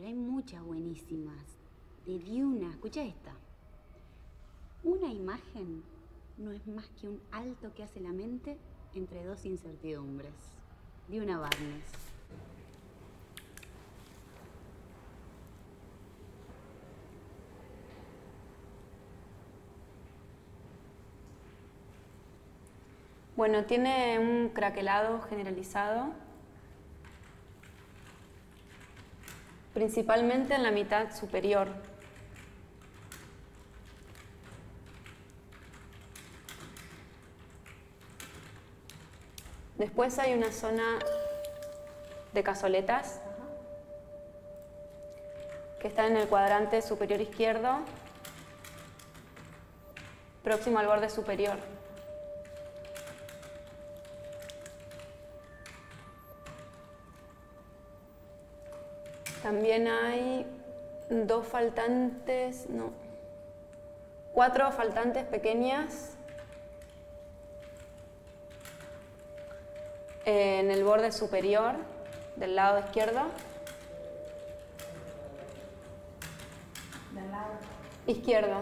pero hay muchas buenísimas. De Djuna, escucha esta. Una imagen no es más que un alto que hace la mente entre dos incertidumbres. Djuna Barnes. Bueno, tiene un craquelado generalizado, principalmente en la mitad superior. Después hay una zona de cazoletas que está en el cuadrante superior izquierdo, próximo al borde superior. También hay dos faltantes, no, 4 faltantes pequeñas en el borde superior del lado izquierdo. ¿Del lado? Izquierdo.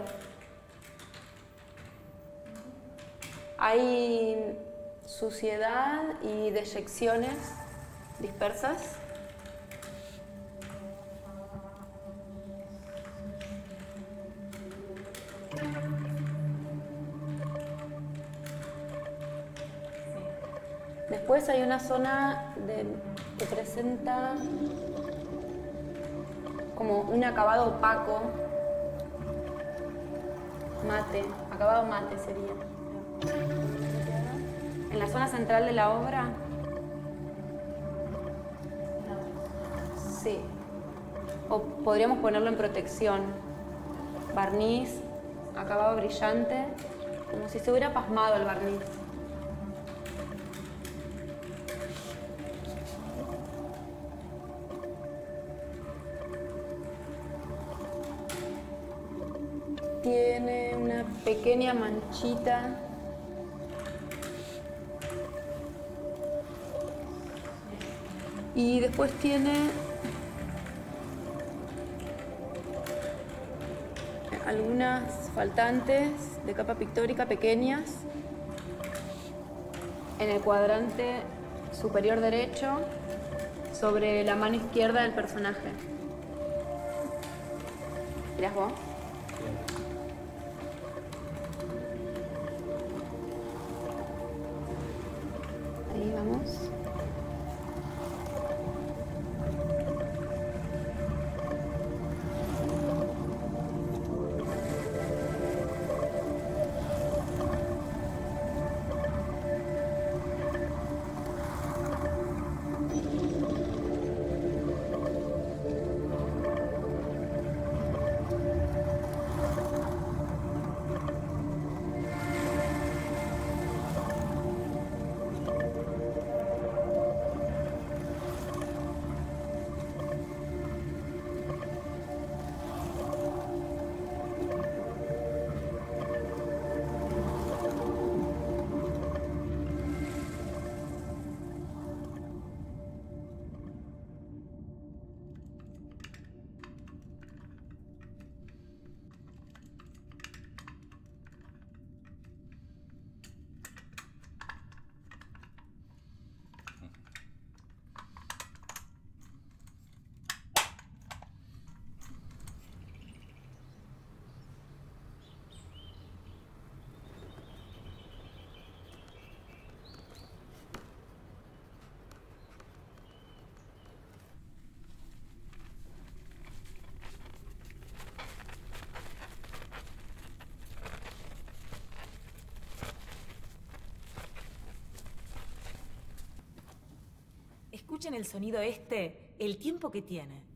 Hay suciedad y deyecciones dispersas. Después hay una zona que presenta como un acabado opaco, mate, acabado mate sería. En la zona central de la obra, sí, o podríamos ponerlo en protección, barniz, acabado brillante, como si se hubiera pasmado el barniz. Tiene una pequeña manchita y después tiene algunas faltantes de capa pictórica pequeñas en el cuadrante superior derecho sobre la mano izquierda del personaje. ¿Mirás vos? Ahí vamos. Escuchen el sonido este, el tiempo que tiene.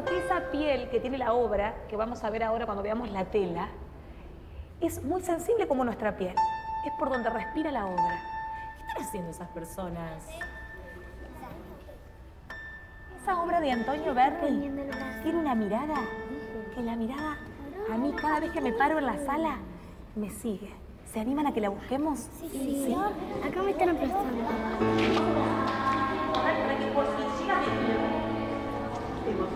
porque esa piel que tiene la obra, que vamos a ver ahora cuando veamos la tela, es muy sensible como nuestra piel. Es por donde respira la obra. ¿Qué están haciendo esas personas? Esa obra de Antonio Berti tiene una mirada, que la mirada a mí cada vez que me paro en la sala me sigue. ¿Se animan a que la busquemos? Sí, sí. ¿Sí? Acá me están prestando.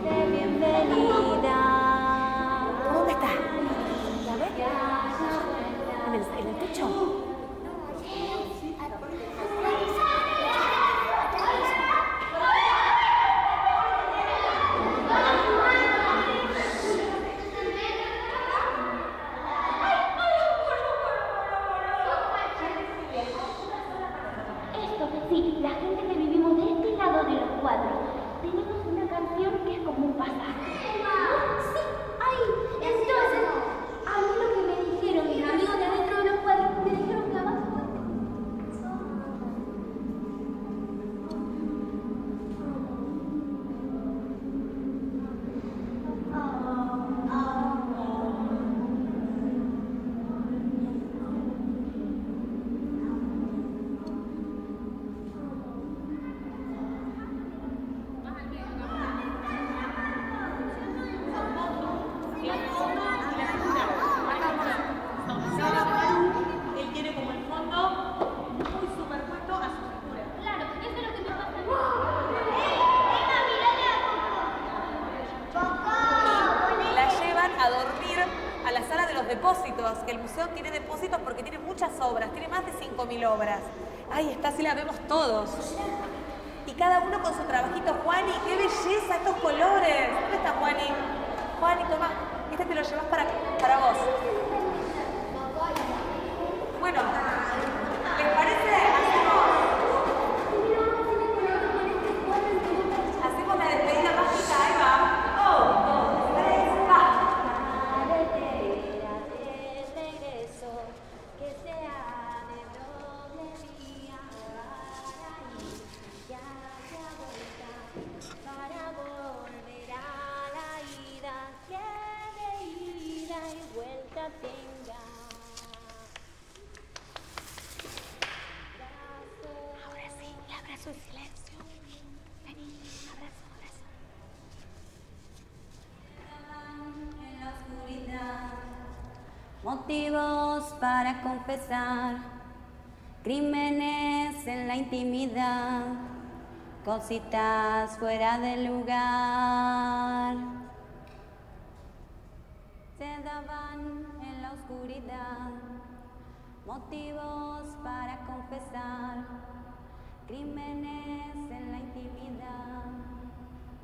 Bienvenida. ¿Dónde está? ¿La ves? ¿En el techo? Que el museo tiene depósitos porque tiene muchas obras, tiene más de 5.000 obras. Ay, esta sí la vemos todos. Y cada uno con su trabajito. Juani, qué belleza estos colores. ¿Dónde está Juani? Juani, toma, este te lo llevas para vos. Bueno, ¿les parece? Hacemos la despedida mágica, Eva. Oh. Motivos para confesar, crímenes en la intimidad, cositas fuera del lugar. Se daban en la oscuridad, motivos para confesar, crímenes en la intimidad,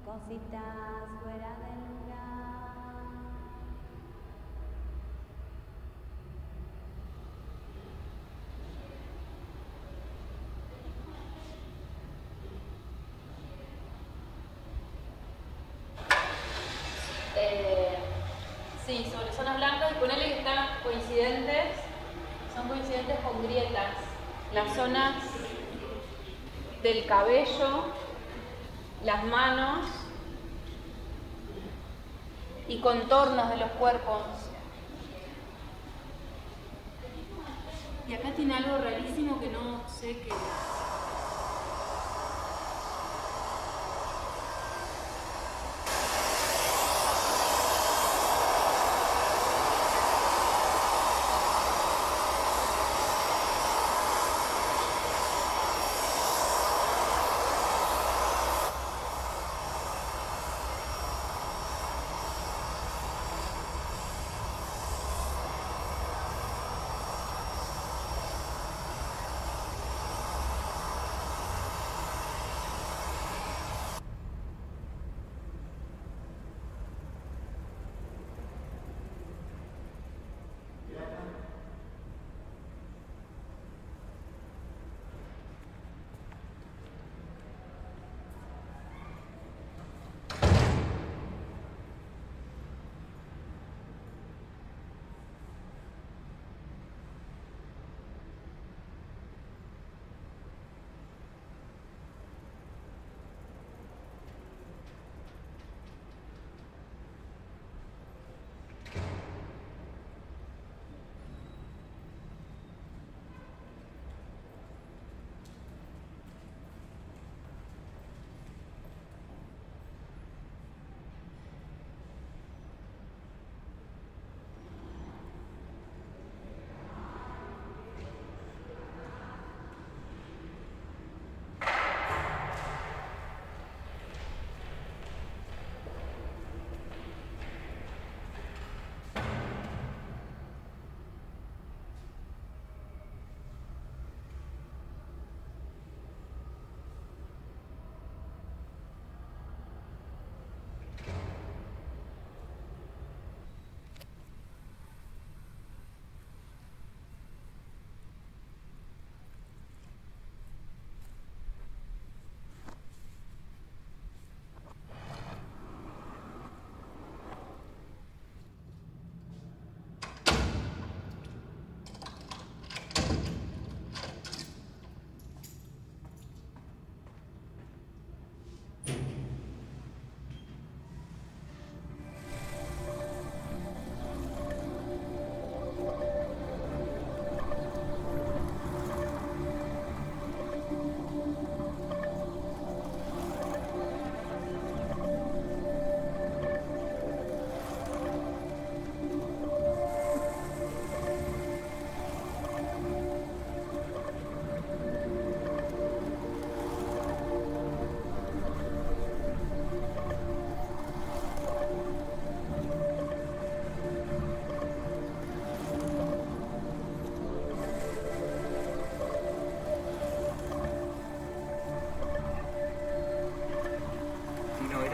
cositas fuera del lugar. Sí, sobre zonas blancas, y ponele que están coincidentes, son coincidentes con grietas. Las zonas del cabello, las manos y contornos de los cuerpos. Y acá tiene algo rarísimo que no sé qué es.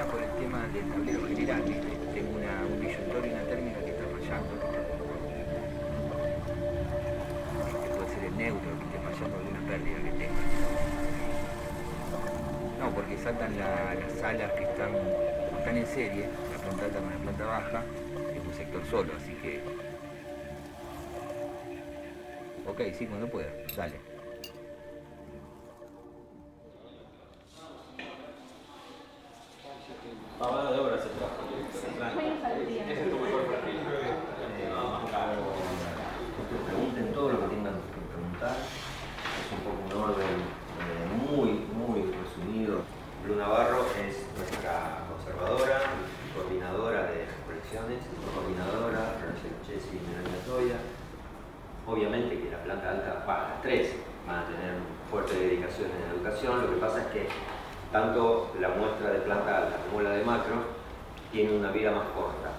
fuera por el tema del tablero general. Tengo un billutorio y una térmica que está fallando. Puede ser el neutro que esté fallando de una pérdida que tenga. No, porque saltan las alas que están en serie, la planta alta con la planta baja, es un sector solo, así que... Ok, sí, cuando pueda, dale. Pavada de obra se trajo, director. Ese es tu mejor perfil. Pregunten todo lo que tengan que preguntar. Es un poco un orden muy, muy resumido. Luna Barro es nuestra conservadora, coordinadora de colecciones, coordinadora, Rachel Chessi y Melania Toya. Obviamente que la planta alta, las tres, van a tener fuerte dedicación en educación. Lo que pasa es que tanto la muestra de planta alta como la de macro tiene una vida más corta.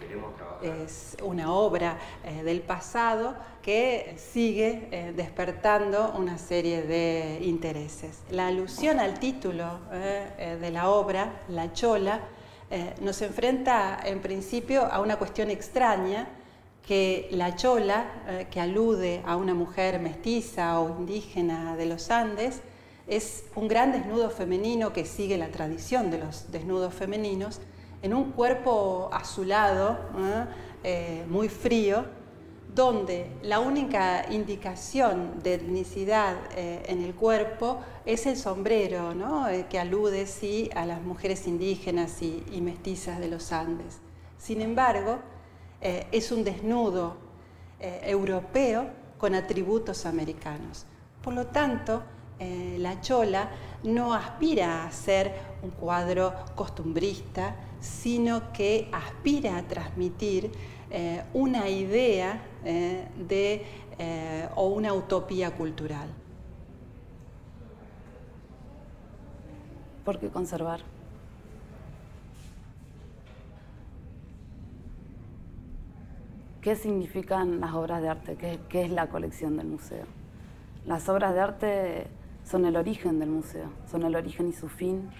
Queremos trabajar. Es una obra del pasado que sigue despertando una serie de intereses. La alusión al título de la obra, La Chola, nos enfrenta en principio a una cuestión extraña, que la chola, que alude a una mujer mestiza o indígena de los Andes, es un gran desnudo femenino que sigue la tradición de los desnudos femeninos, en un cuerpo azulado, muy frío, donde la única indicación de etnicidad en el cuerpo es el sombrero, ¿no? Que alude, sí, a las mujeres indígenas y mestizas de los Andes. Sin embargo, es un desnudo europeo con atributos americanos. Por lo tanto, la chola no aspira a ser un cuadro costumbrista, sino que aspira a transmitir una idea o una utopía cultural. ¿Por qué conservar? ¿Qué significan las obras de arte? ¿Qué es la colección del museo? Las obras de arte son el origen del museo, son el origen y su fin.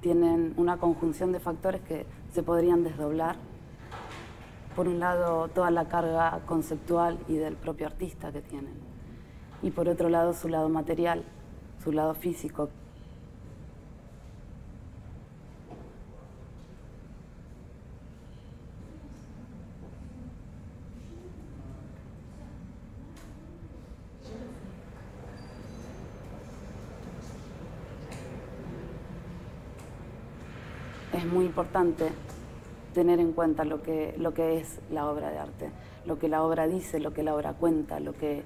Tienen una conjunción de factores que se podrían desdoblar. Por un lado, toda la carga conceptual y del propio artista que tienen. Y por otro lado, su lado material, su lado físico. Es muy importante tener en cuenta lo que es la obra de arte, lo que la obra dice, lo que la obra cuenta, lo que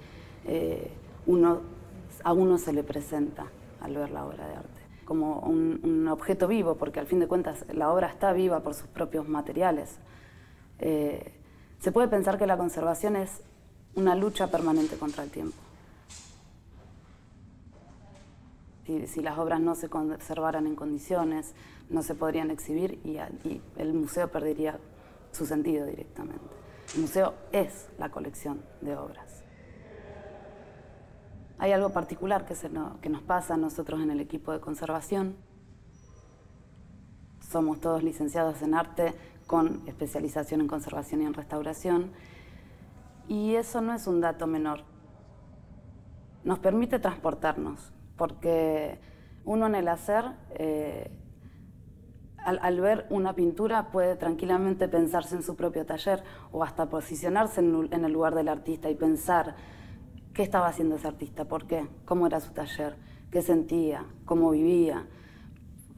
a uno se le presenta al ver la obra de arte. Como un objeto vivo, porque al fin de cuentas la obra está viva por sus propios materiales. Se puede pensar que la conservación es una lucha permanente contra el tiempo. Si las obras no se conservaran en condiciones, no se podrían exhibir y el museo perdería su sentido directamente. El museo es la colección de obras. Hay algo particular que nos pasa a nosotros en el equipo de conservación. Somos todos licenciados en arte con especialización en conservación y en restauración. Y eso no es un dato menor. Nos permite transportarnos. Porque uno en el hacer, al ver una pintura, puede tranquilamente pensarse en su propio taller o hasta posicionarse en el lugar del artista y pensar qué estaba haciendo ese artista, por qué, cómo era su taller, qué sentía, cómo vivía.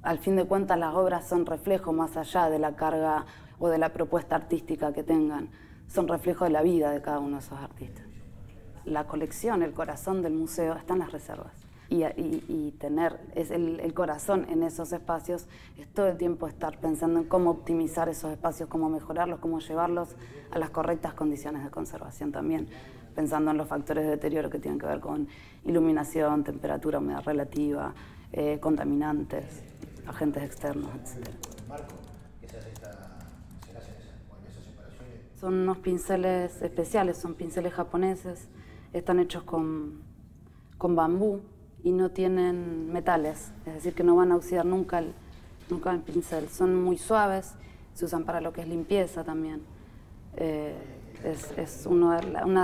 Al fin de cuentas, las obras son reflejo más allá de la carga o de la propuesta artística que tengan. Son reflejo de la vida de cada uno de esos artistas. La colección, el corazón del museo, está en las reservas. Y tener el corazón en esos espacios es todo el tiempo estar pensando en cómo optimizar esos espacios, cómo mejorarlos, cómo llevarlos a las correctas condiciones de conservación también, pensando en los factores de deterioro que tienen que ver con iluminación, temperatura, humedad relativa, contaminantes, agentes externos, etc. Son unos pinceles especiales, son pinceles japoneses, están hechos con bambú. y no tienen metales, es decir, que no van a oxidar nunca el pincel. Son muy suaves, se usan para lo que es limpieza también. Es una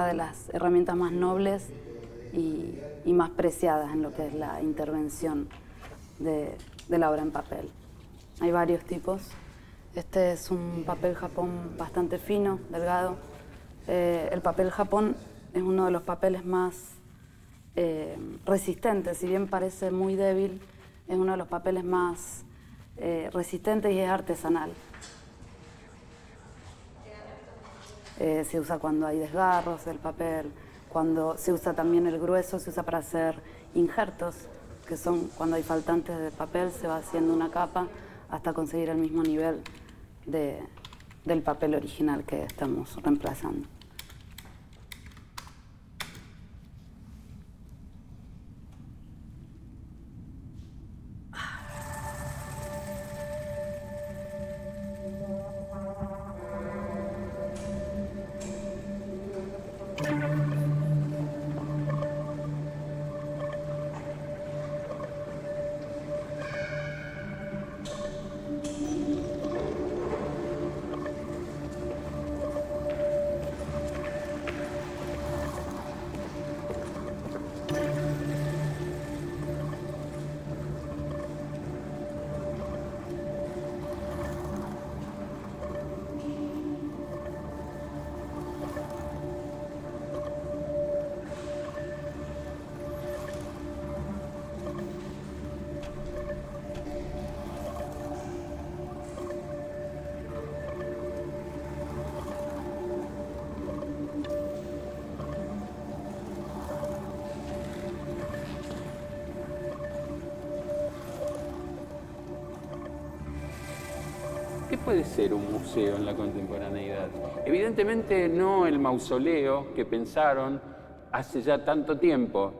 de las herramientas más nobles y más preciadas en lo que es la intervención de la obra en papel. Hay varios tipos. Este es un papel japón bastante fino, delgado. El papel japón es uno de los papeles más resistentes, si bien parece muy débil, es uno de los papeles más resistentes y es artesanal. Se usa cuando hay desgarros del papel, cuando se usa también el grueso, se usa para hacer injertos, que son cuando hay faltantes de papel, se va haciendo una capa hasta conseguir el mismo nivel del papel original que estamos reemplazando. Puede ser un museo en la contemporaneidad. Evidentemente no el mausoleo que pensaron hace ya tanto tiempo,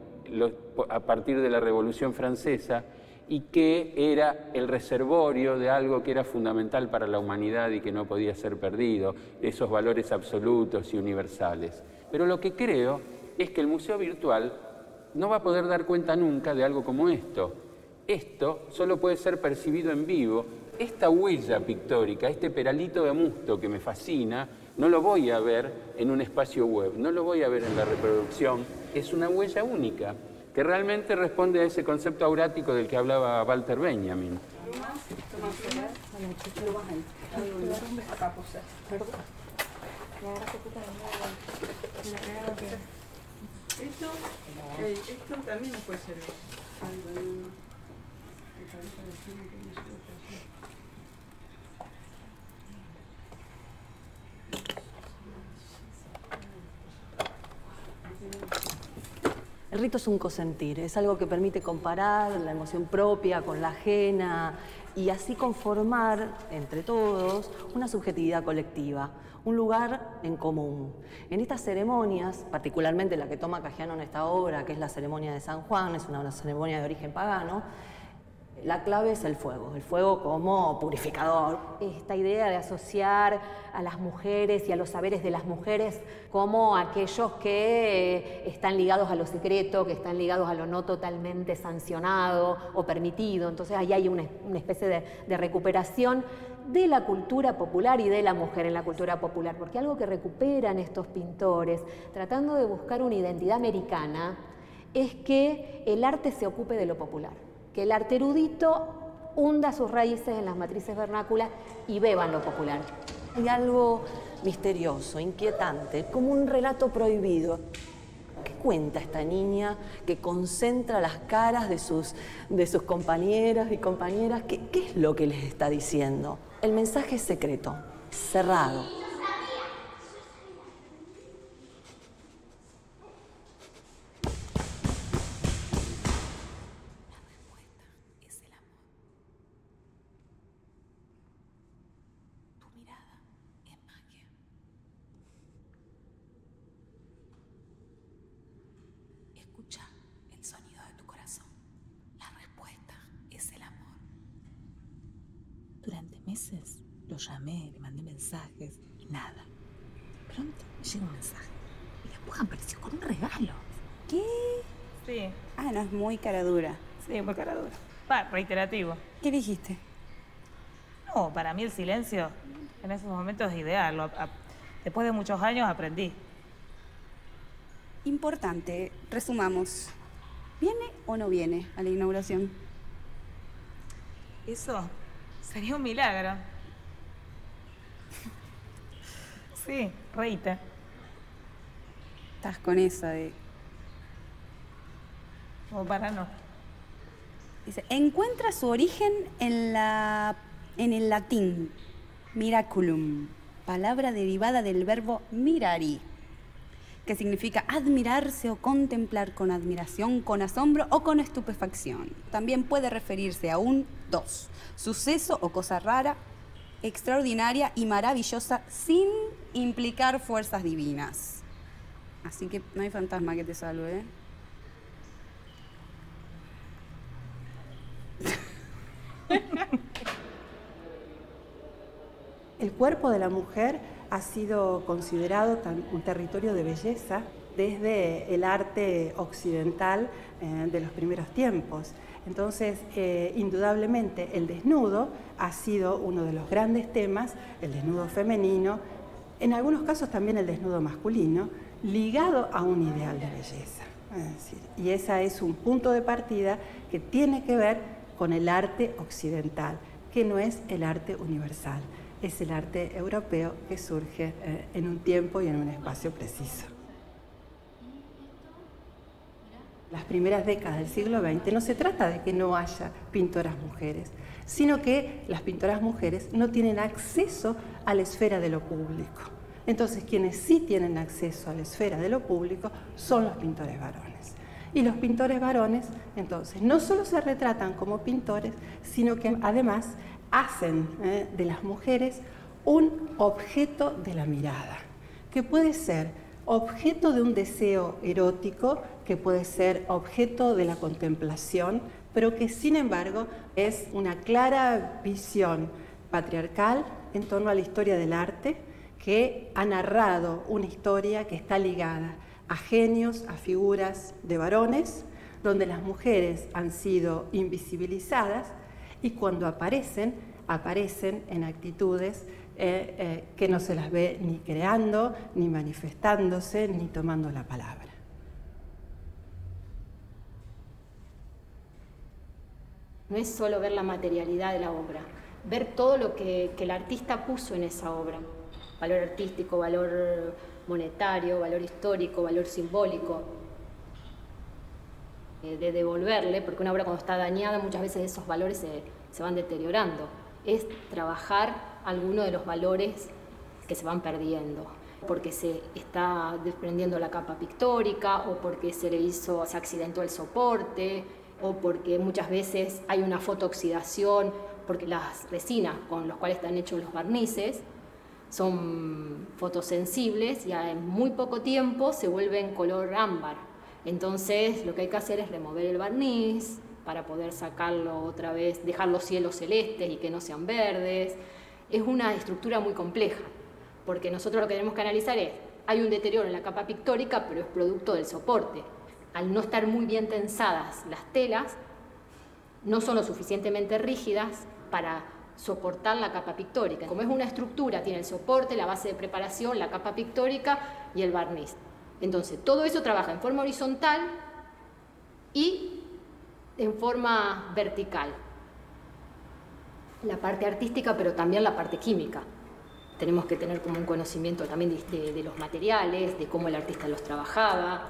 a partir de la Revolución Francesa, y que era el reservorio de algo que era fundamental para la humanidad y que no podía ser perdido, esos valores absolutos y universales. Pero lo que creo es que el museo virtual no va a poder dar cuenta nunca de algo como esto. Esto solo puede ser percibido en vivo. Esta huella pictórica, este peralito de Musto que me fascina, no lo voy a ver en un espacio web, no lo voy a ver en la reproducción. Es una huella única que realmente responde a ese concepto aurático del que hablaba Walter Benjamin. Esto también puede servir. El rito es un cosentir, es algo que permite comparar la emoción propia con la ajena y así conformar, entre todos, una subjetividad colectiva, un lugar en común. En estas ceremonias, particularmente la que toma Cajiano en esta obra, que es la ceremonia de San Juan, es una ceremonia de origen pagano, la clave es el fuego como purificador. Esta idea de asociar a las mujeres y a los saberes de las mujeres como aquellos que están ligados a lo secreto, que están ligados a lo no totalmente sancionado o permitido. Entonces ahí hay una especie de recuperación de la cultura popular y de la mujer en la cultura popular, porque algo que recuperan estos pintores, tratando de buscar una identidad americana, es que el arte se ocupe de lo popular. Que el arte erudito hunda sus raíces en las matrices vernáculas y beban lo popular. Hay algo misterioso, inquietante, como un relato prohibido. ¿Qué cuenta esta niña que concentra las caras de sus compañeras y compañeras? ¿Qué es lo que les está diciendo? El mensaje es secreto, cerrado. Lo llamé, le mandé mensajes y nada. De pronto me llega un mensaje y después apareció con un regalo. ¿Qué? Sí. Ah, no, es muy cara dura. Sí, muy cara dura. Va, reiterativo. ¿Qué dijiste? No, para mí el silencio en esos momentos es ideal. Después de muchos años aprendí. Importante, resumamos. ¿Viene o no viene a la inauguración? Eso sería un milagro. Sí, Reita. Estás con esa de... O para no. Dice, encuentra su origen en el latín, miraculum, palabra derivada del verbo mirari, que significa admirarse o contemplar con admiración, con asombro o con estupefacción. También puede referirse a un dos, suceso o cosa rara, extraordinaria y maravillosa sin implicar fuerzas divinas. Así que no hay fantasma que te salve, ¿eh? El cuerpo de la mujer ha sido considerado un territorio de belleza desde el arte occidental de los primeros tiempos. Entonces, indudablemente, el desnudo ha sido uno de los grandes temas, el desnudo femenino, en algunos casos también el desnudo masculino, ligado a un ideal de belleza. Es decir, y ese es un punto de partida que tiene que ver con el arte occidental, que no es el arte universal. Es el arte europeo que surge en un tiempo y en un espacio preciso. Las primeras décadas del siglo XX no se trata de que no haya pintoras mujeres, sino que las pintoras mujeres no tienen acceso a la esfera de lo público. Entonces, quienes sí tienen acceso a la esfera de lo público son los pintores varones. Y los pintores varones, entonces, no solo se retratan como pintores, sino que además hacen de las mujeres un objeto de la mirada, que puede ser objeto de un deseo erótico, que puede ser objeto de la contemplación, pero que sin embargo es una clara visión patriarcal en torno a la historia del arte, que ha narrado una historia que está ligada a genios, a figuras de varones, donde las mujeres han sido invisibilizadas y cuando aparecen, aparecen en actitudes que no se las ve ni creando, ni manifestándose, ni tomando la palabra. No es solo ver la materialidad de la obra, ver todo lo que el artista puso en esa obra. Valor artístico, valor monetario, valor histórico, valor simbólico. De devolverle, porque una obra cuando está dañada muchas veces esos valores se van deteriorando. Es trabajar algunos de los valores que se van perdiendo, porque se está desprendiendo la capa pictórica, o porque se accidentó el soporte, o porque muchas veces hay una fotooxidación, porque las resinas con las cuales están hechos los barnices son fotosensibles y en muy poco tiempo se vuelven color ámbar. Entonces, lo que hay que hacer es remover el barniz para poder sacarlo otra vez, dejar los cielos celestes y que no sean verdes. Es una estructura muy compleja, porque nosotros lo que tenemos que analizar es, hay un deterioro en la capa pictórica, pero es producto del soporte. Al no estar muy bien tensadas las telas, no son lo suficientemente rígidas para soportar la capa pictórica. Como es una estructura, tiene el soporte, la base de preparación, la capa pictórica y el barniz. Entonces, todo eso trabaja en forma horizontal y en forma vertical. La parte artística, pero también la parte química. Tenemos que tener como un conocimiento también de los materiales, de cómo el artista los trabajaba.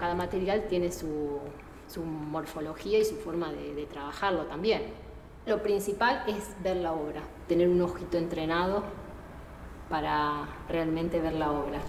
Cada material tiene su morfología y su forma de trabajarlo también. Lo principal es ver la obra, tener un ojito entrenado para realmente ver la obra.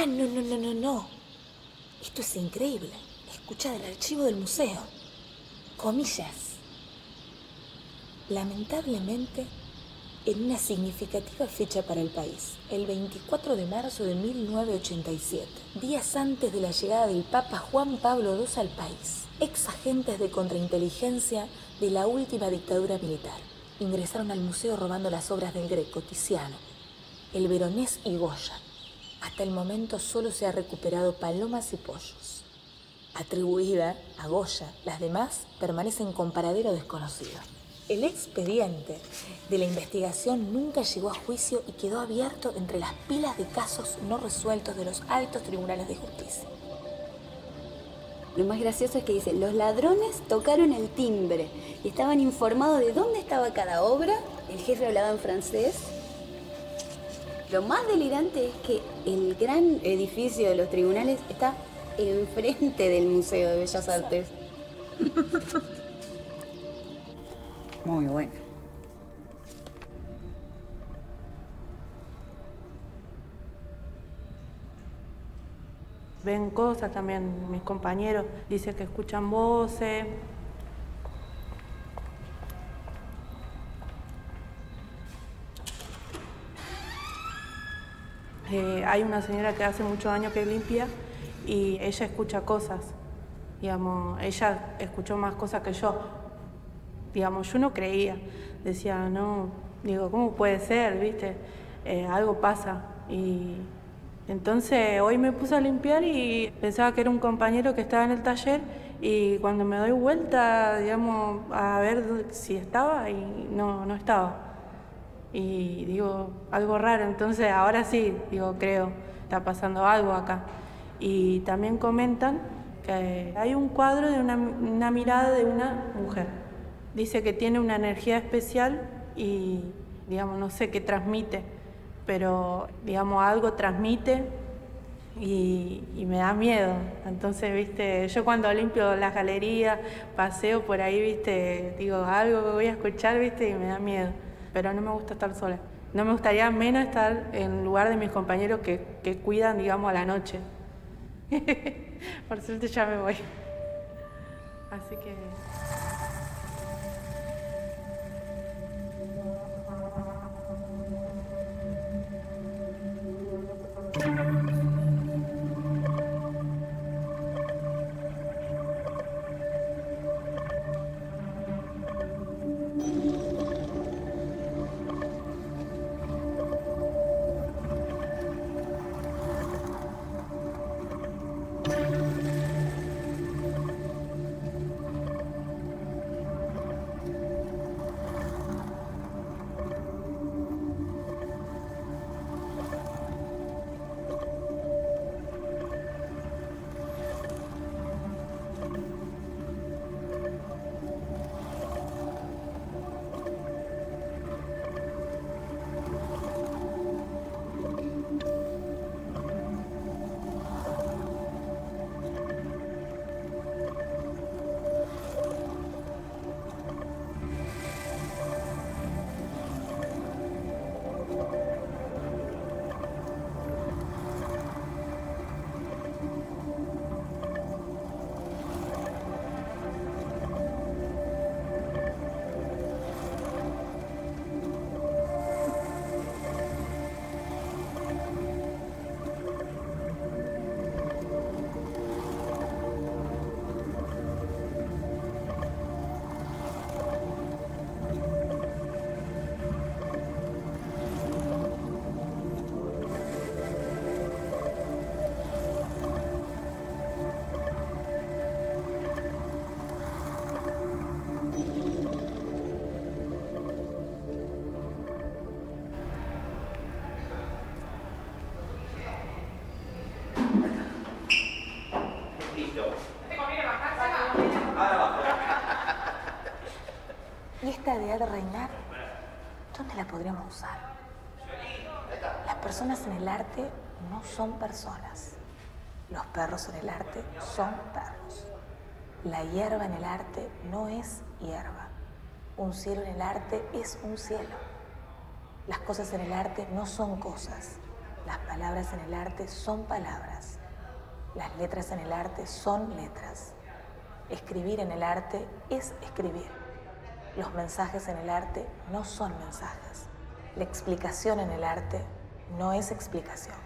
Ah, no. Esto es increíble. Escucha del archivo del museo. Comillas. Lamentablemente, en una significativa fecha para el país, el 24 de marzo de 1987, días antes de la llegada del Papa Juan Pablo II al país, ex agentes de contrainteligencia de la última dictadura militar ingresaron al museo robando las obras del Greco, Tiziano, el Veronés y Goya. Hasta el momento solo se ha recuperado palomas y pollos. Atribuida a Goya, las demás permanecen con paradero desconocido. El expediente de la investigación nunca llegó a juicio y quedó abierto entre las pilas de casos no resueltos de los altos tribunales de justicia. Lo más gracioso es que dice, los ladrones tocaron el timbre y estaban informados de dónde estaba cada obra. El jefe hablaba en francés. Lo más delirante es que el gran edificio de los tribunales está enfrente del Museo de Bellas Artes. Muy buena. Ven cosas también mis compañeros. Dicen que escuchan voces. Hay una señora que hace muchos años que limpia y ella escucha cosas. Digamos, ella escuchó más cosas que yo. Digamos, yo no creía, decía, no, digo, ¿cómo puede ser, viste? Algo pasa. Y entonces hoy me puse a limpiar y pensaba que era un compañero que estaba en el taller y cuando me doy vuelta, digamos, a ver si estaba y no estaba. Y digo, algo raro, entonces ahora sí, digo, creo, está pasando algo acá. Y también comentan que hay un cuadro de una mirada de una mujer. Dice que tiene una energía especial y, digamos, no sé qué transmite, pero, digamos, algo transmite y me da miedo. Entonces, viste, yo cuando limpio las galerías, paseo por ahí, viste, digo, algo que voy a escuchar, viste, y me da miedo. Pero no me gusta estar sola. No me gustaría menos estar en lugar de mis compañeros que cuidan, digamos, a la noche. Por suerte ya me voy. Así que... de reinar, ¿dónde la podríamos usar? Las personas en el arte no son personas. Los perros en el arte son perros. La hierba en el arte no es hierba. Un cielo en el arte es un cielo. Las cosas en el arte no son cosas. Las palabras en el arte son palabras. Las letras en el arte son letras. Escribir en el arte es escribir. Los mensajes en el arte no son mensajes. La explicación en el arte no es explicación.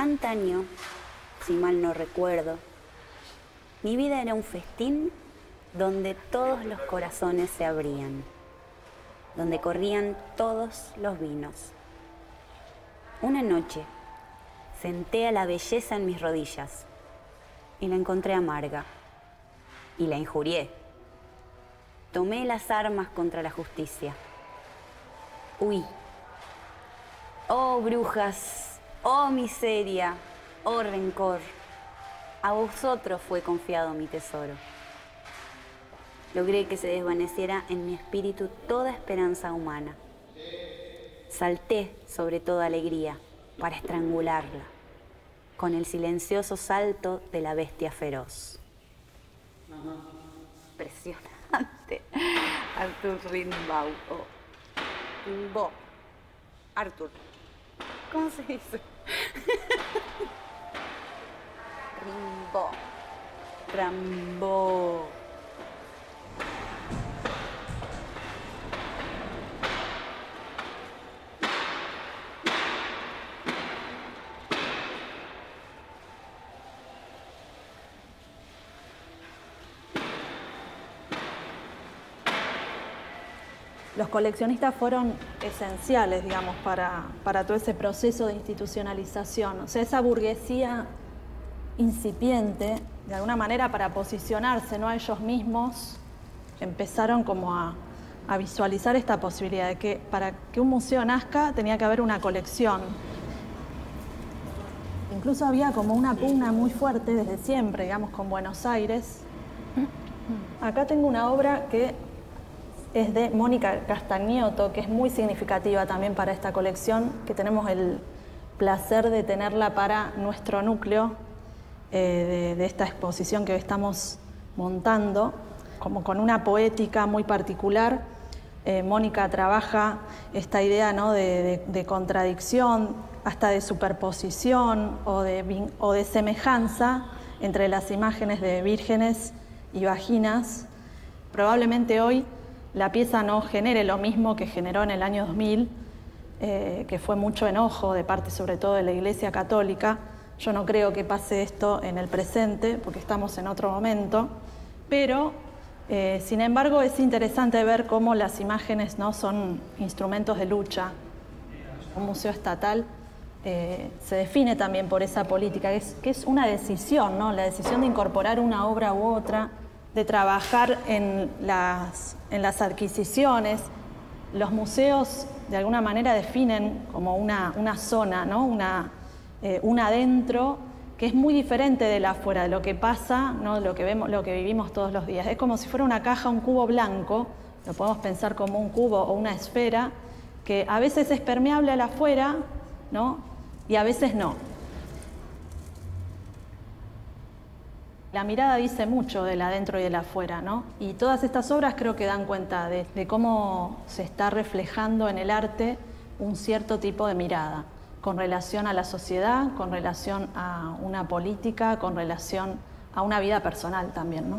Antaño, si mal no recuerdo, mi vida era un festín donde todos los corazones se abrían, donde corrían todos los vinos. Una noche, senté a la belleza en mis rodillas y la encontré amarga y la injurié. Tomé las armas contra la justicia. Huí. ¡Oh, brujas! ¡Oh, miseria! ¡Oh, rencor! A vosotros fue confiado mi tesoro. Logré que se desvaneciera en mi espíritu toda esperanza humana. Salté sobre toda alegría para estrangularla con el silencioso salto de la bestia feroz. Impresionante. Arthur Rimbaud. Rimbaud. Arthur. ¿Cómo se dice? Rimbaud. Rambo. Los coleccionistas fueron esenciales, digamos, para todo ese proceso de institucionalización. O sea, esa burguesía incipiente, de alguna manera para posicionarse, ¿no?, a ellos mismos, empezaron como a visualizar esta posibilidad de que para que un museo nazca tenía que haber una colección. Incluso había como una pugna muy fuerte desde siempre, digamos, con Buenos Aires. Acá tengo una obra que es de Mónica Castagnotto, que es muy significativa también para esta colección, que tenemos el placer de tenerla para nuestro núcleo de esta exposición que hoy estamos montando, como con una poética muy particular. Mónica trabaja esta idea, ¿no?, de contradicción, hasta de superposición o de semejanza entre las imágenes de vírgenes y vaginas. Probablemente hoy la pieza no genere lo mismo que generó en el año 2000, que fue mucho enojo de parte sobre todo de la Iglesia Católica, Yo no creo que pase esto en el presente, porque estamos en otro momento, pero sin embargo es interesante ver cómo las imágenes, ¿no?, son instrumentos de lucha. Un museo estatal se define también por esa política, que es una decisión, ¿no?, la decisión de incorporar una obra u otra, de trabajar en las adquisiciones. Los museos de alguna manera definen como una zona, ¿no?, un adentro que es muy diferente del afuera, de lo que pasa, ¿no?, lo que vemos, lo que vivimos todos los días. Es como si fuera una caja, un cubo blanco, lo podemos pensar como un cubo o una esfera, que a veces es permeable al afuera, ¿no?, y a veces no. La mirada dice mucho del adentro y del afuera, ¿no?, y todas estas obras creo que dan cuenta de cómo se está reflejando en el arte un cierto tipo de mirada con relación a la sociedad, con relación a una política, con relación a una vida personal también, ¿no?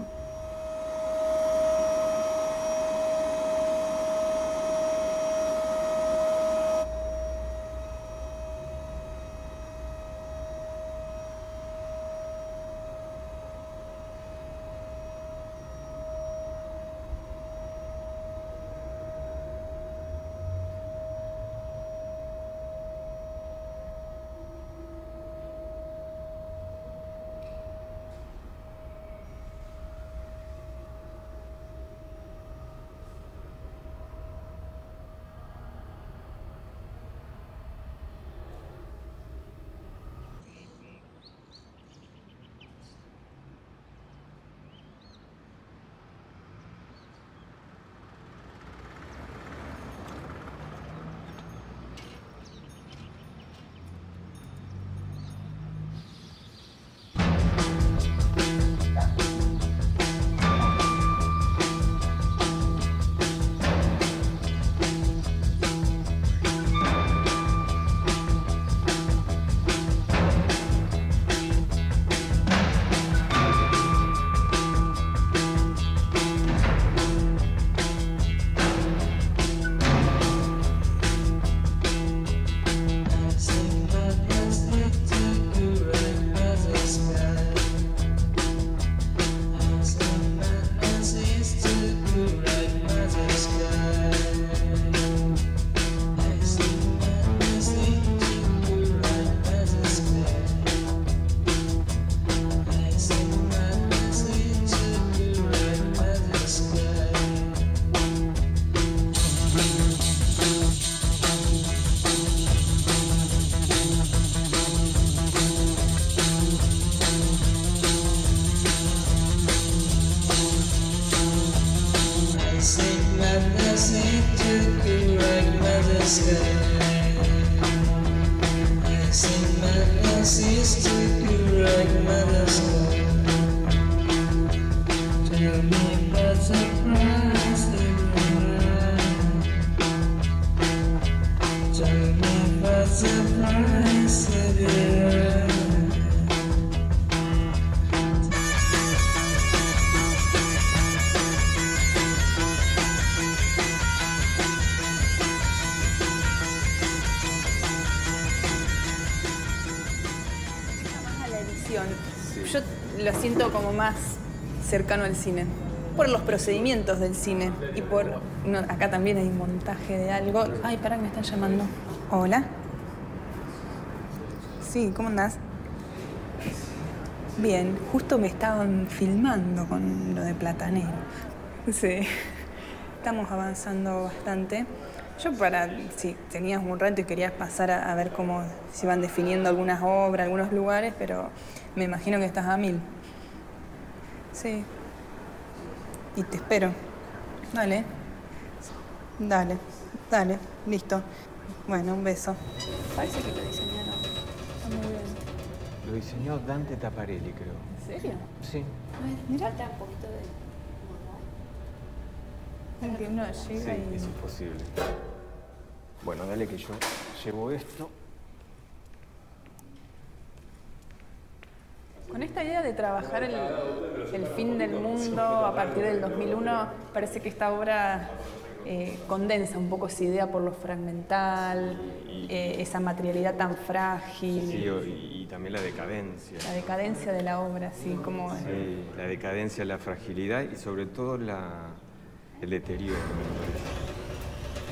Lo siento como más cercano al cine, por los procedimientos del cine y por... No, acá también hay montaje de algo. Ay, pará, que me están llamando. Hola. Sí, ¿cómo andás? Bien, justo me estaban filmando con lo de Platanel. Sí, estamos avanzando bastante. Yo si tenías un rato y querías pasar a ver cómo se van definiendo algunas obras, algunos lugares, pero me imagino que estás a mil. Sí. Y te espero. Dale. Dale. Dale. Listo. Bueno, un beso. Parece que lo diseñaron. Está muy bien. Lo diseñó Dante Taparelli, creo. ¿En serio? Sí. Mira, falta un poquito de... Que no llega y... es imposible. Bueno, dale que yo llevo esto. Con esta idea de trabajar el fin del mundo a partir del 2001, parece que esta obra condensa un poco esa idea por lo fragmental, sí, esa materialidad tan frágil. Sí, y también la decadencia. La decadencia de la obra, sí, como... Sí, la decadencia, la fragilidad y sobre todo el deterioro.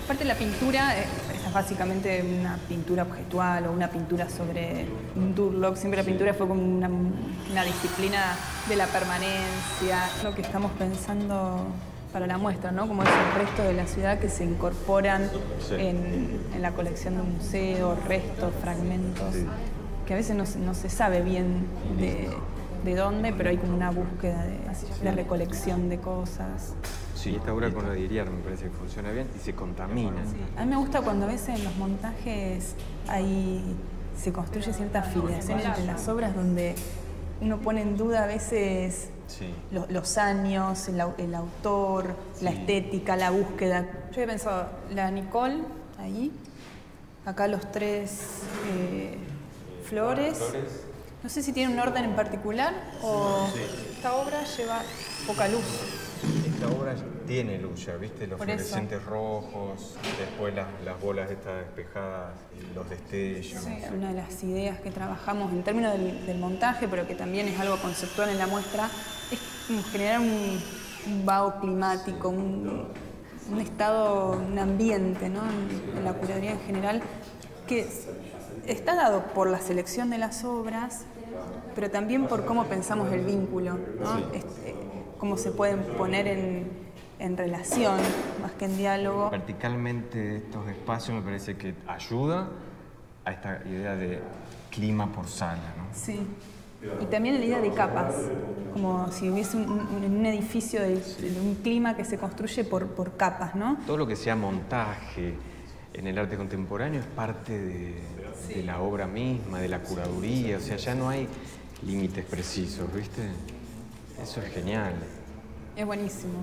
Aparte la pintura, esa es básicamente una pintura objetual o una pintura sobre un Durlock. Siempre la pintura fue como una disciplina de la permanencia. Lo que estamos pensando para la muestra, ¿no? Como esos restos de la ciudad que se incorporan en la colección de un museo, restos, fragmentos, que a veces no se sabe bien de dónde, pero hay como una búsqueda de recolección de cosas. Sí, esta obra con lo de Iriar me parece que funciona bien y se contamina. Sí. A mí me gusta cuando a veces en los montajes se construye cierta afiliación entre las obras donde uno pone en duda a veces los años, el autor, la estética, la búsqueda. Yo he pensado, la Nicole, ahí, acá los tres flores. No sé si tiene un orden en particular o esta obra lleva poca luz. Esta obra tiene luz ya, ¿viste? Los fluorescentes rojos, después las bolas estas despejadas, los destellos. Sí, una de las ideas que trabajamos en términos del montaje, pero que también es algo conceptual en la muestra, es generar un vaho climático, un estado, un ambiente, ¿no? En la curaduría en general, que está dado por la selección de las obras, pero también por cómo pensamos el vínculo, ¿no? Cómo se pueden poner en relación, más que en diálogo. Verticalmente estos espacios me parece que ayuda a esta idea de clima por sala, ¿no? Sí, y también la idea de capas, como si hubiese un edificio de un clima que se construye por capas, ¿no? Todo lo que sea montaje en el arte contemporáneo es parte de la obra misma, de la curaduría, o sea, ya no hay límites precisos, ¿viste? Eso es genial. Es buenísimo.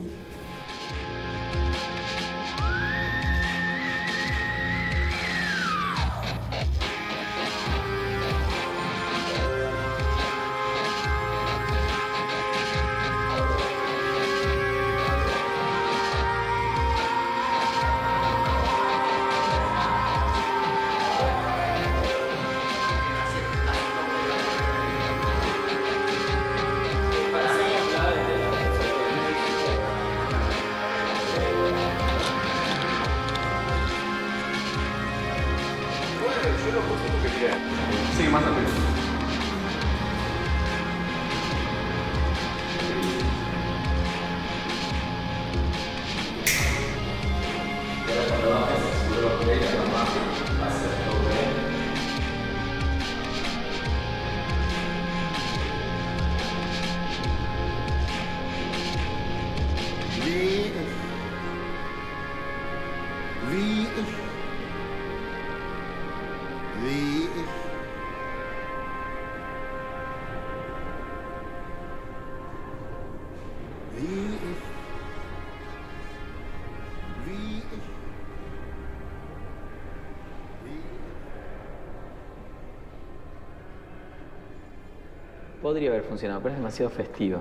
Podría haber funcionado, pero es demasiado festivo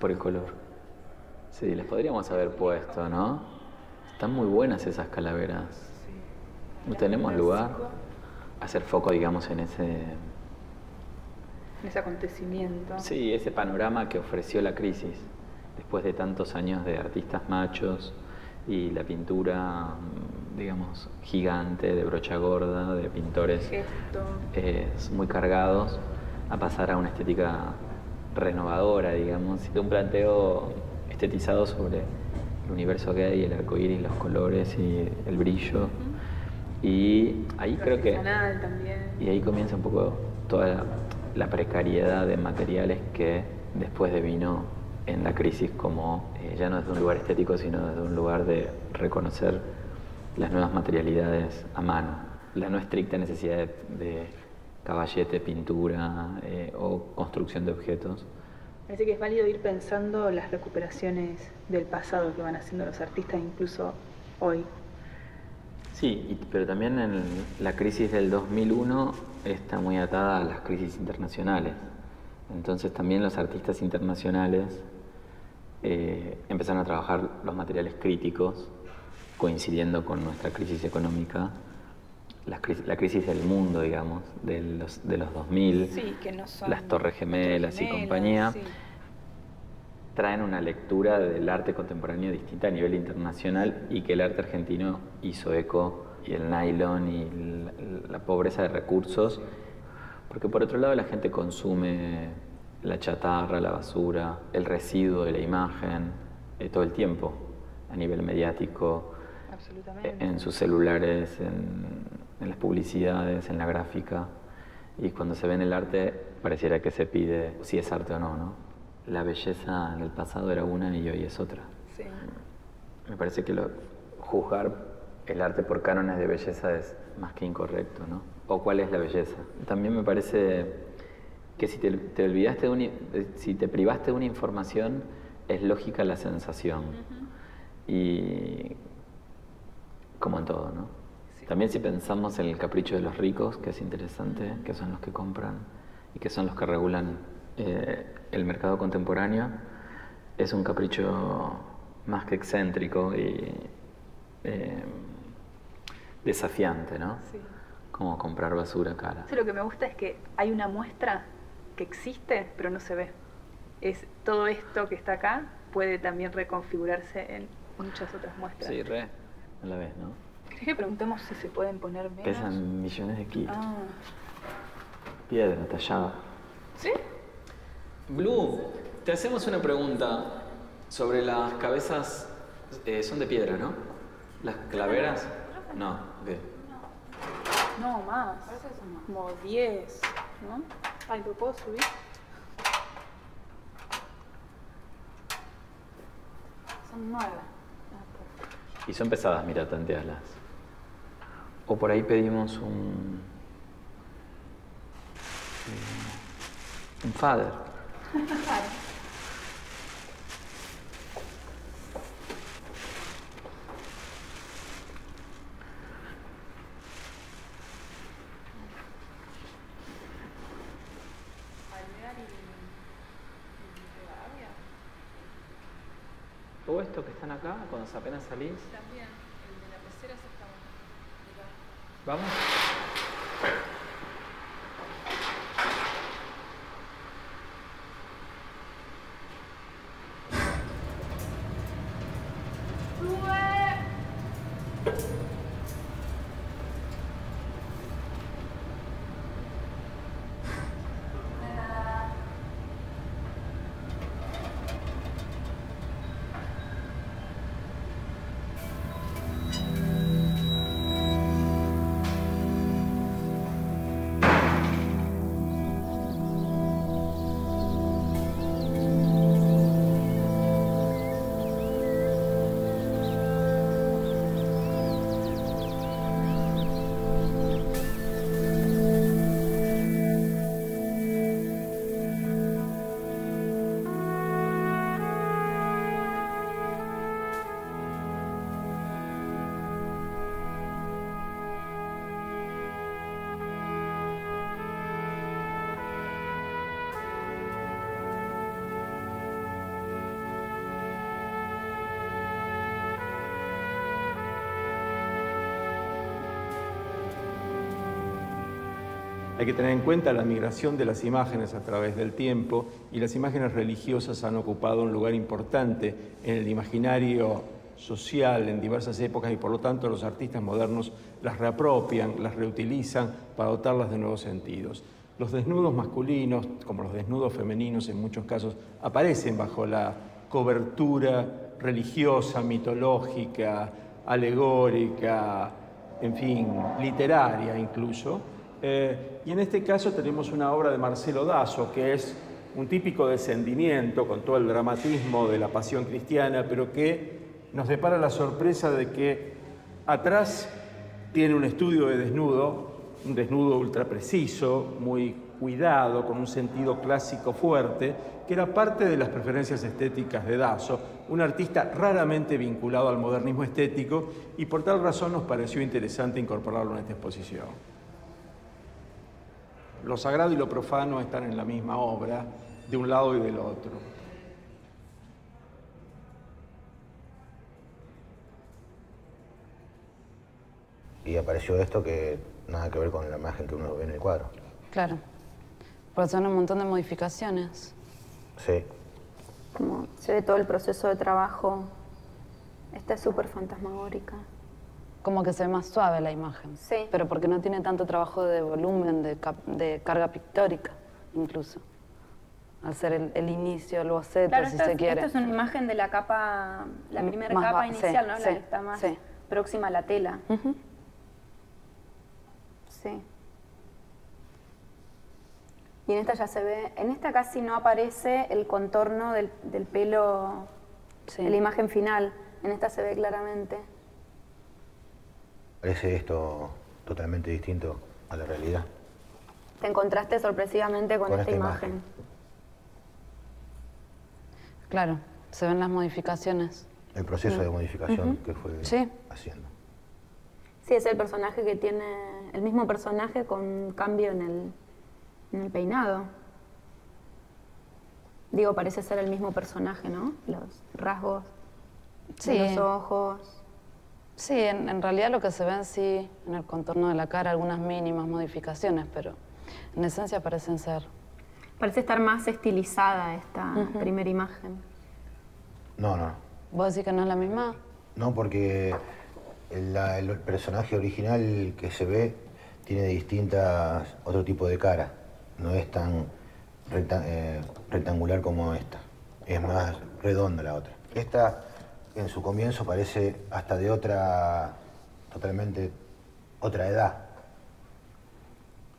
por el color. Sí, las podríamos haber puesto, ¿no? Están muy buenas esas calaveras. No tenemos lugar a hacer foco, digamos, en ese acontecimiento. Sí, ese panorama que ofreció la crisis. Después de tantos años de artistas machos y la pintura, digamos, gigante, de brocha gorda, de pintores muy cargados, a pasar a una estética renovadora, digamos, de un planteo estetizado sobre el universo gay, el arcoíris, los colores y el brillo. Y ahí creo que... también. Y ahí comienza un poco toda la precariedad de materiales que después devino en la crisis como ya no desde un lugar estético, sino desde un lugar de reconocer las nuevas materialidades a mano. La no estricta necesidad de caballete, pintura o construcción de objetos. Parece que es válido ir pensando las recuperaciones del pasado que van haciendo los artistas incluso hoy. Sí, pero también en la crisis del 2001 está muy atada a las crisis internacionales. Entonces también los artistas internacionales empezaron a trabajar los materiales críticos coincidiendo con nuestra crisis económica, la crisis del mundo, digamos, de los 2000, sí, que no son las Torres Gemelas, y compañía, sí, traen una lectura del arte contemporáneo distinta a nivel internacional, y que el arte argentino hizo eco, y el nylon, y la pobreza de recursos, porque por otro lado la gente consume la chatarra, la basura, el residuo de la imagen, todo el tiempo, a nivel mediático, en sus celulares, en las publicidades, en la gráfica. Y cuando se ve en el arte, pareciera que se pide si es arte o no, ¿no? La belleza en el pasado era una y hoy es otra. Sí. Me parece que juzgar el arte por cánones de belleza es más que incorrecto, ¿no? O cuál es la belleza. También me parece que si te olvidaste si te privaste de una información, es lógica la sensación. Uh-huh. Y como en todo, ¿no? Sí. También si pensamos en el capricho de los ricos, que es interesante, que son los que compran y que son los que regulan el mercado contemporáneo, es un capricho más que excéntrico y desafiante, ¿no? Sí. Como comprar basura cara. Sí, lo que me gusta es que hay una muestra que existe, pero no se ve. Es todo esto que está acá puede también reconfigurarse en muchas otras muestras. Sí, re. No la ves, ¿no? ¿Crees que preguntemos si se pueden poner menos? Pesan millones de kilos. Ah. Piedra tallada. ¿Sí? Blue, te hacemos una pregunta sobre las cabezas. Son de piedra, ¿no? ¿Las calaveras? No, ¿qué? No, más. Como 10, ¿no? Ay, ¿lo puedo subir? Son 9. Y son pesadas, mira, tantealas. O por ahí pedimos un fader. ¿O esto que están acá, cuando apenas salís? También, el de la pecera se está bueno. ¿Vamos? Hay que tener en cuenta la migración de las imágenes a través del tiempo, y las imágenes religiosas han ocupado un lugar importante en el imaginario social en diversas épocas, y por lo tanto los artistas modernos las reapropian, las reutilizan para dotarlas de nuevos sentidos. Los desnudos masculinos, como los desnudos femeninos en muchos casos, aparecen bajo la cobertura religiosa, mitológica, alegórica, en fin, literaria incluso. Y en este caso tenemos una obra de Marcelo Dasso, que es un típico descendimiento con todo el dramatismo de la pasión cristiana, pero que nos depara la sorpresa de que atrás tiene un estudio de desnudo, un desnudo ultra preciso, muy cuidado, con un sentido clásico fuerte, que era parte de las preferencias estéticas de Dasso, un artista raramente vinculado al modernismo estético, y por tal razón nos pareció interesante incorporarlo en esta exposición. Lo sagrado y lo profano están en la misma obra, de un lado y del otro. y apareció esto que nada que ver con la imagen que uno ve en el cuadro. Claro. Porque son un montón de modificaciones. Sí. Como se ve todo el proceso de trabajo. Está súper fantasmagórica. Como que se ve más suave la imagen. Sí. Pero porque no tiene tanto trabajo de volumen, de carga pictórica, incluso. Al ser el inicio, el boceto, claro, si se quiere. Claro, esto es una imagen de la capa, la primera capa inicial, sí, ¿no? Sí, la que está más próxima a la tela. Uh-huh. Sí. Y en esta ya se ve, en esta casi no aparece el contorno del pelo, de la imagen final. En esta se ve claramente. Parece esto totalmente distinto a la realidad. Te encontraste sorpresivamente con esta imagen. Claro, se ven las modificaciones. El proceso de modificación que fue haciendo. Sí, es el personaje que tiene, el mismo personaje con cambio en el peinado. Digo, parece ser el mismo personaje, ¿no? Los rasgos, los ojos. Sí, en realidad lo que se ve en sí, en el contorno de la cara, algunas mínimas modificaciones, pero en esencia parecen ser. Parece estar más estilizada esta primera imagen. No, no. ¿Vos decís que no es la misma? No, porque el personaje original que se ve tiene distintas, otro tipo de cara. No es tan rectangular como esta. Es más redonda la otra. Esta, en su comienzo, parece hasta de otra, totalmente otra edad.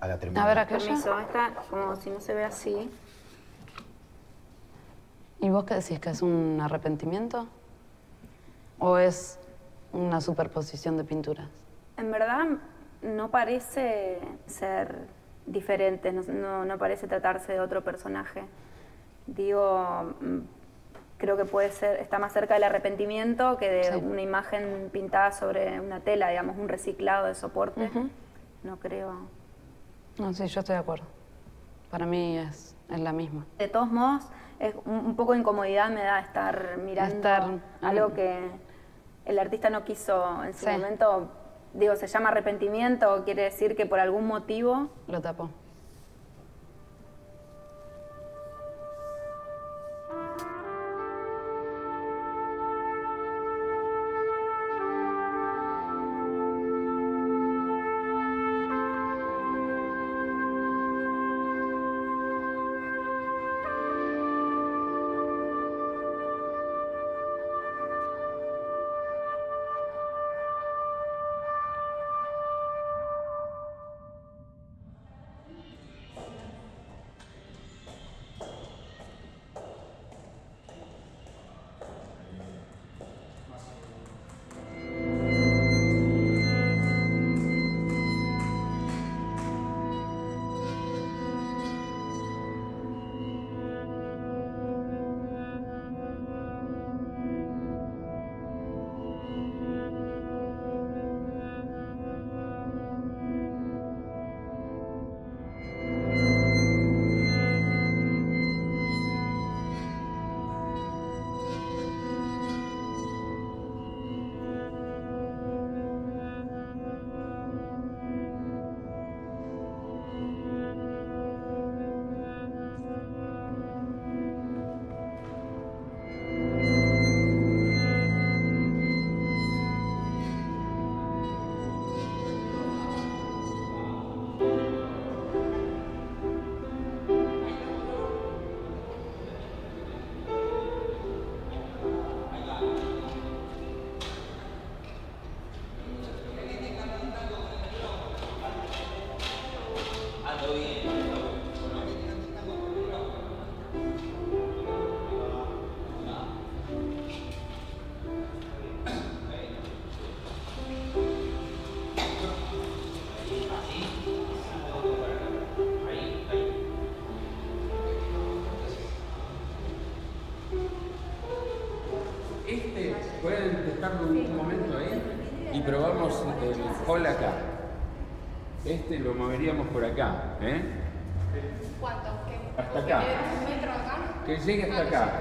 A la terminal. A ver, acá está como si no se ve así. ¿Y vos qué decís? ¿Que es un arrepentimiento? ¿O es una superposición de pinturas? En verdad, no parece ser diferente. No parece tratarse de otro personaje. Digo, creo que puede ser, está más cerca del arrepentimiento que de una imagen pintada sobre una tela, digamos, un reciclado de soporte. No creo. No, sí, yo estoy de acuerdo. Para mí es la misma. De todos modos, es un poco de incomodidad me da estar mirando algo que el artista no quiso en su momento. Digo, se llama arrepentimiento, quiere decir que por algún motivo lo tapó. Un momento ahí y probamos el hall acá. Este lo moveríamos por acá, ¿eh? ¿Cuánto? Hasta acá. ¿Un metro acá? Que llegue hasta acá.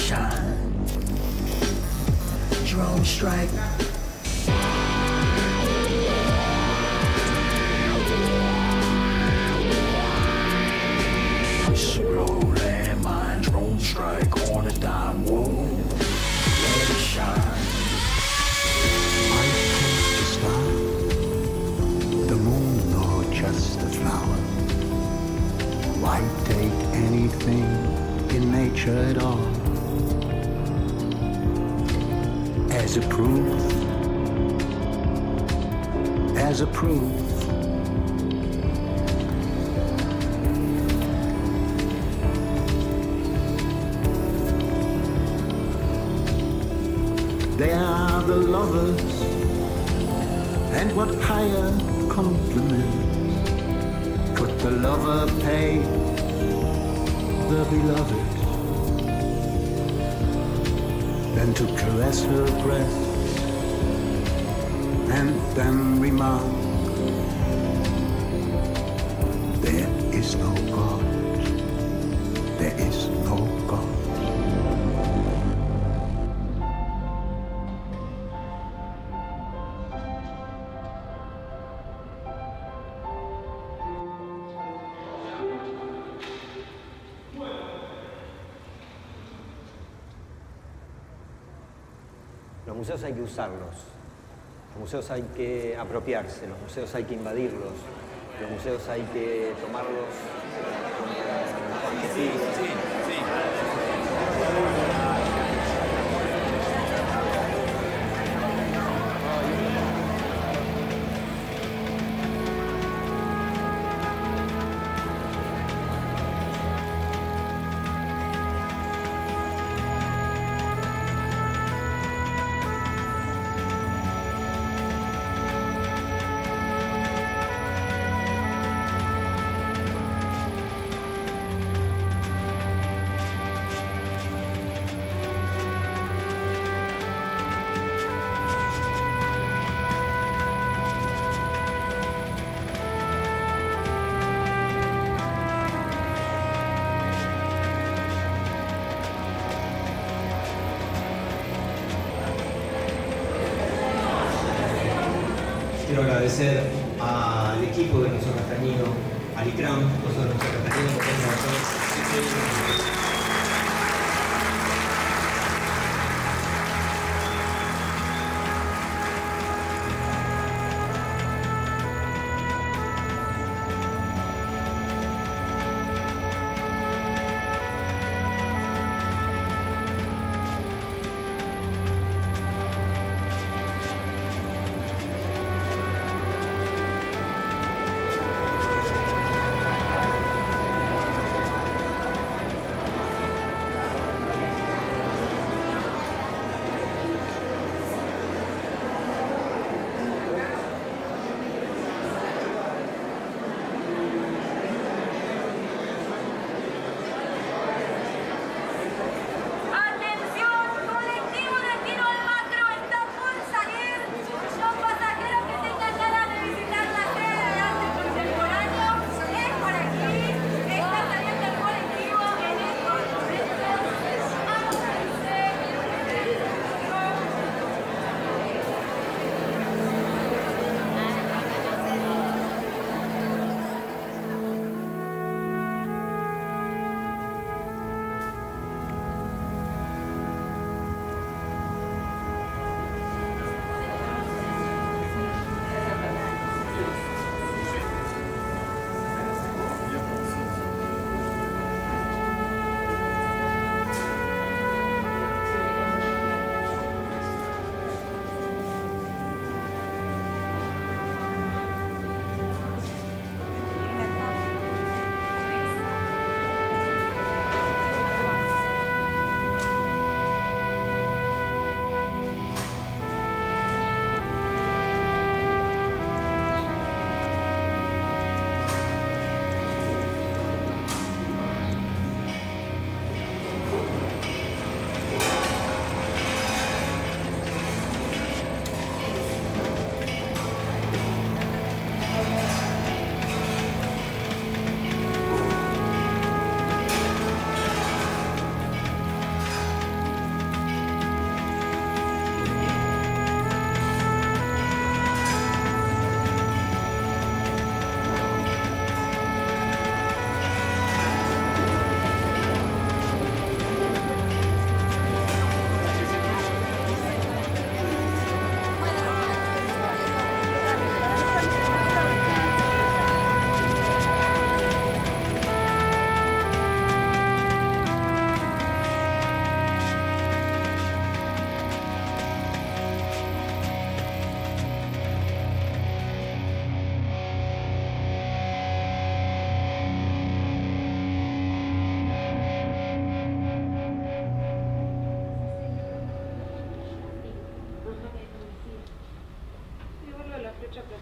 shine. Drone strike. Slow landmine, drone strike on a dime. Whoa, let it shine. Life takes the star, the moon or just the flower. Why take anything in nature at all? As a proof, as a proof. They are the lovers, and what higher compliments could the lover pay the beloved than to caress her breast and then remark, there is no God, there is no God. Los museos hay que usarlos, los museos hay que apropiarse, los museos hay que invadirlos, los museos hay que tomarlos. Sí, sí, sí. Quiero agradecer al equipo de Nuestro Castañino, al ICRAM, Nuestro Castañino, que es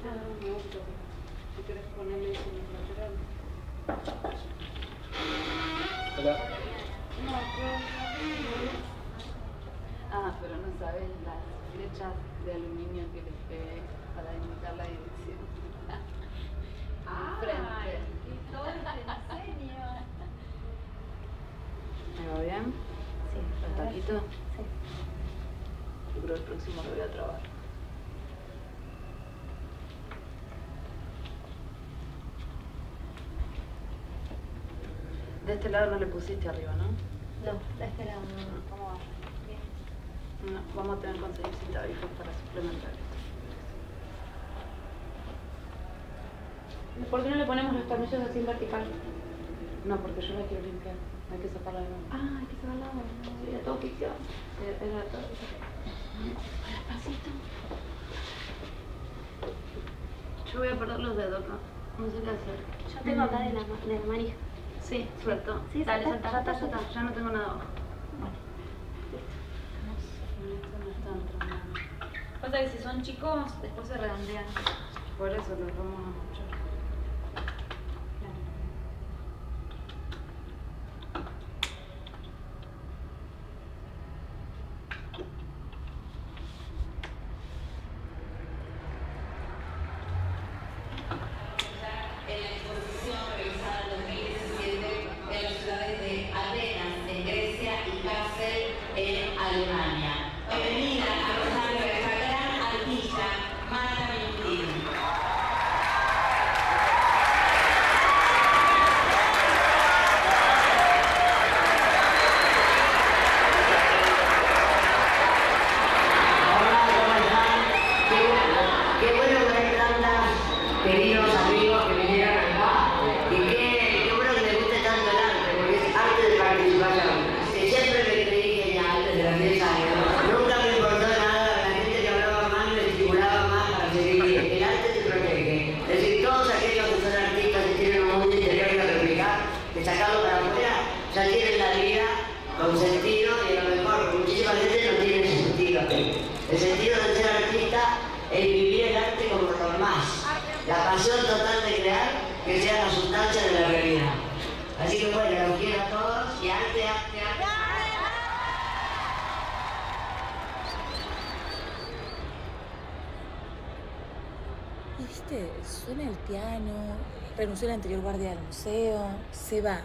Me gusta. Si quieres ponerle eso en el lateral. Hola. No, pero no sabes las flechas de aluminio que les pegué para indicar la dirección. Ah, y todo el diseño. ¿Me va bien? Sí. ¿El taquito? Sí. Yo creo que el próximo lo voy a trabar. De este lado no le pusiste arriba, ¿no? No, de este lado no. ¿Cómo va? Bien. No, vamos a tener que conseguir cintavijos para suplementar esto. ¿Por qué no le ponemos los tornillos así en vertical? No, porque yo la quiero limpiar. Hay que sacarla de nuevo. Ah, hay que sacarla de nuevo. Era todo ficción. Era todo ficción. Despacito. Yo voy a perder los dedos acá. No sé qué hacer. Yo tengo acá de la manija. Sí, suelto. Sí, dale, salta, salta, salta. Ya no tengo nada abajo. Bueno. Listo. No está entrando. Pasa que si son chicos, después se redondean. Por eso los vamos a manchar. Renunció el anterior guardia del museo, se va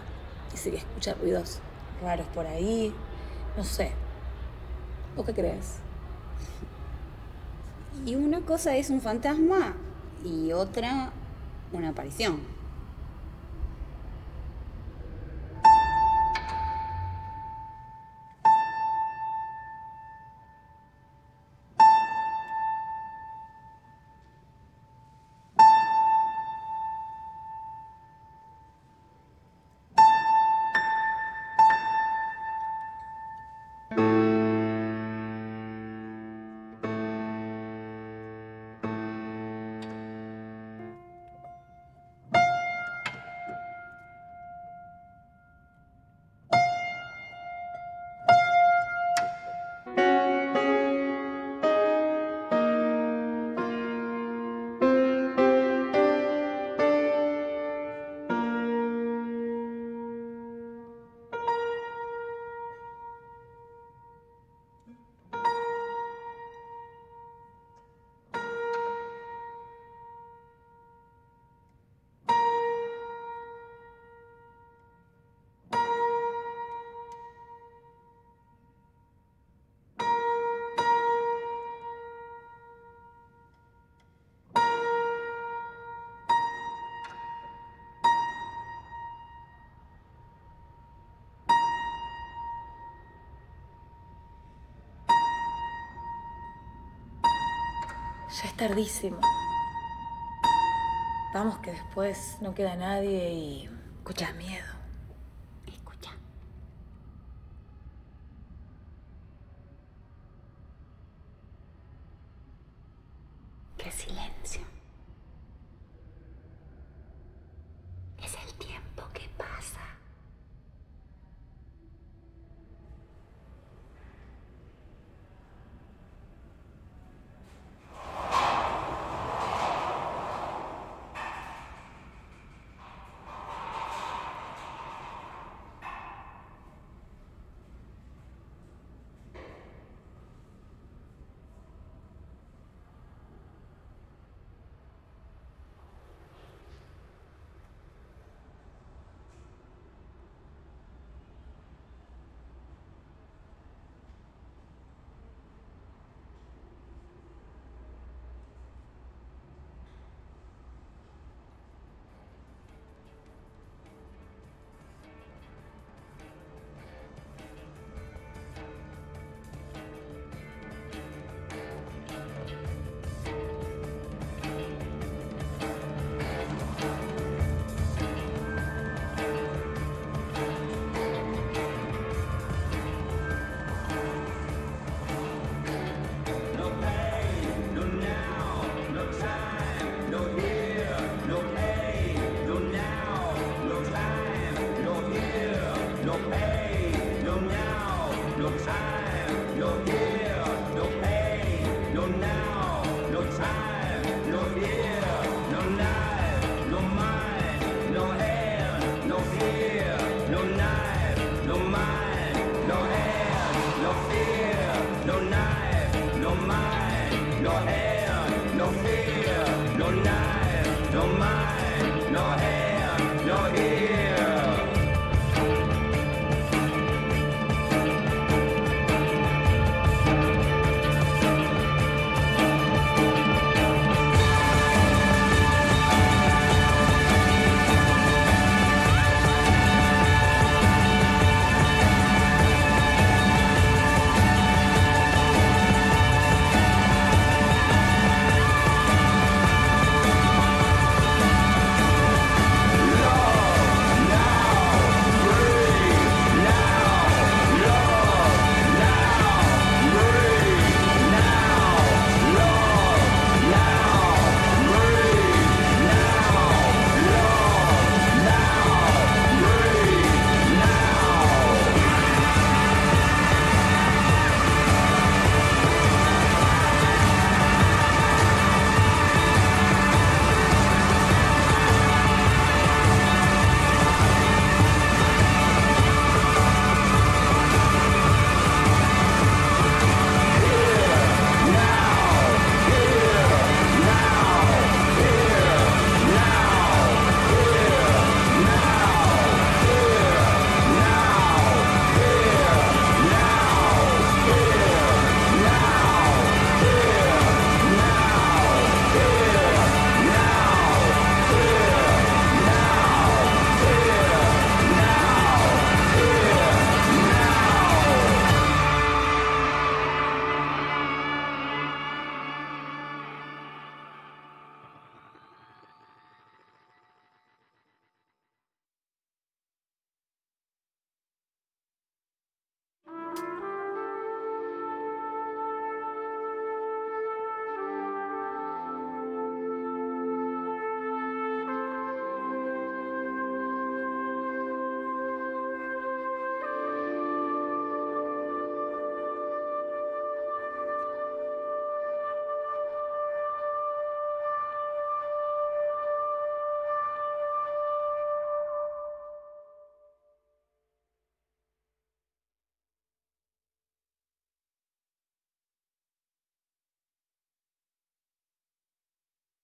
y se escucha ruidos raros por ahí, no sé. ¿Vos qué crees? Y una cosa es un fantasma y otra una aparición. Ya es tardísimo. Vamos que después no queda nadie y escuchas miedo.